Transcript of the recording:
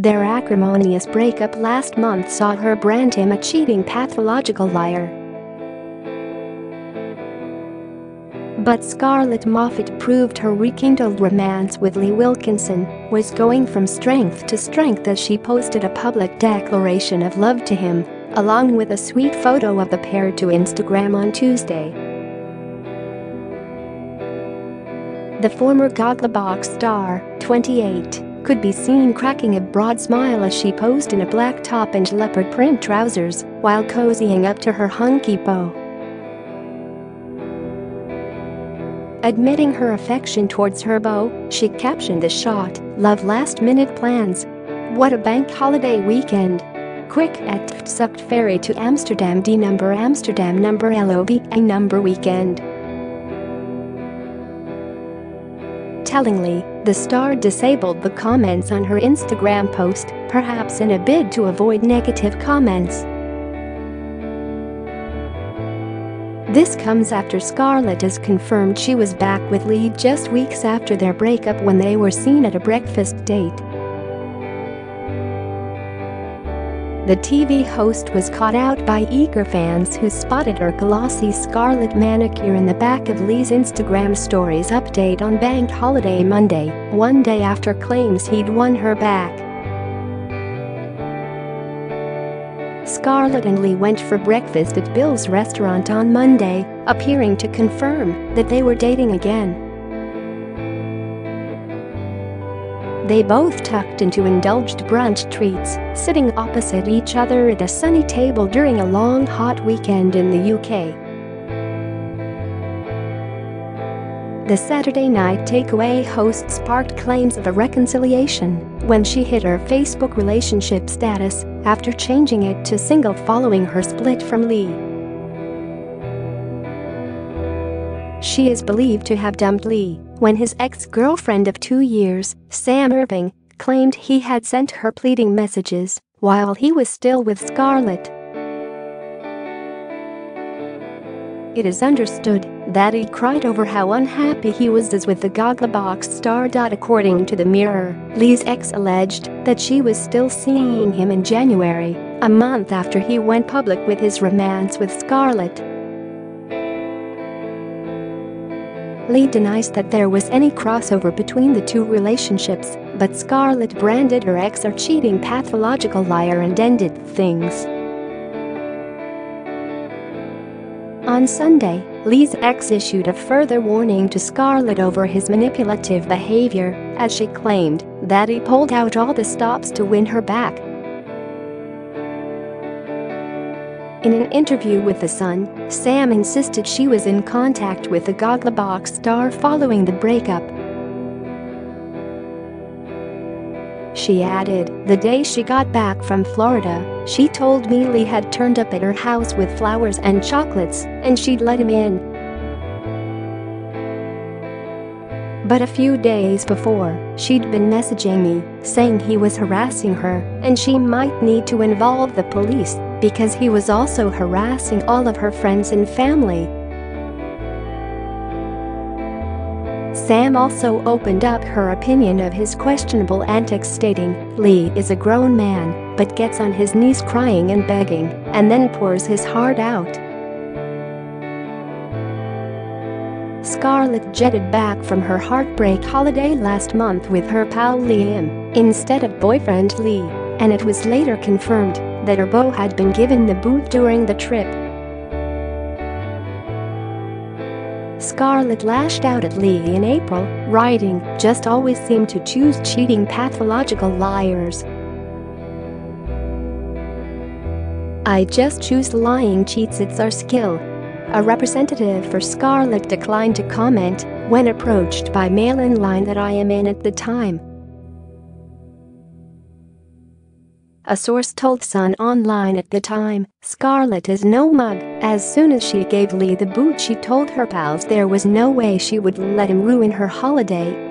Their acrimonious breakup last month saw her brand him a cheating pathological liar. But Scarlett Moffatt proved her rekindled romance with Lee Wilkinson was going from strength to strength as she posted a public declaration of love to him, along with a sweet photo of the pair to Instagram on Tuesday. The former Gogglebox star, 28, could be seen cracking a broad smile as she posed in a black top and leopard print trousers while cozying up to her hunky beau. Admitting her affection towards her beau, she captioned the shot, "Love last-minute plans. What a bank holiday weekend. Quick dfdsuk ferry to Amsterdam D number Amsterdam number LOBA number weekend." Tellingly, the star disabled the comments on her Instagram post, perhaps in a bid to avoid negative comments. This comes after Scarlett is confirmed she was back with Lee just weeks after their breakup when they were seen at a breakfast date. The TV host was caught out by eager fans who spotted her glossy scarlet manicure in the back of Lee's Instagram stories update on Bank Holiday Monday, one day after claims he'd won her back. Scarlett and Lee went for breakfast at Bill's Restaurant on Monday, appearing to confirm that they were dating again. They both tucked into indulged brunch treats, sitting opposite each other at a sunny table during a long hot weekend in the UK. The Saturday Night Takeaway host sparked claims of a reconciliation when she hid her Facebook relationship status after changing it to single following her split from Lee. She is believed to have dumped Lee when his ex-girlfriend of 2 years, Sam Irving, claimed he had sent her pleading messages while he was still with Scarlett. It is understood that he cried over how unhappy he was with the Gogglebox star. According to The Mirror, Lee's ex alleged that she was still seeing him in January, a month after he went public with his romance with Scarlett. Lee denies that there was any crossover between the two relationships, but Scarlett branded her ex a cheating pathological liar and ended things. On Sunday, Lee's ex issued a further warning to Scarlett over his manipulative behavior, as she claimed that he pulled out all the stops to win her back. In an interview with The Sun, Sam insisted she was in contact with the Gogglebox star following the breakup. She added, "The day she got back from Florida, she told me Lee had turned up at her house with flowers and chocolates, and she'd let him in. But a few days before, she'd been messaging me, saying he was harassing her, and she might need to involve the police, because he was also harassing all of her friends and family." Sam also opened up her opinion of his questionable antics, stating, "Lee is a grown man, but gets on his knees crying and begging, and then pours his heart out." Scarlett jetted back from her heartbreak holiday last month with her pal Liam, instead of boyfriend Lee, and it was later confirmed that her beau had been given the boot during the trip. Scarlett lashed out at Lee in April, writing, "Just always seem to choose cheating pathological liars. I just choose lying cheats, it's our skill." A representative for Scarlett declined to comment when approached by MailOnline that I am in at the time. A source told Sun Online at the time, "Scarlett is no mug. As soon as she gave Lee the boot, she told her pals there was no way she would let him ruin her holiday."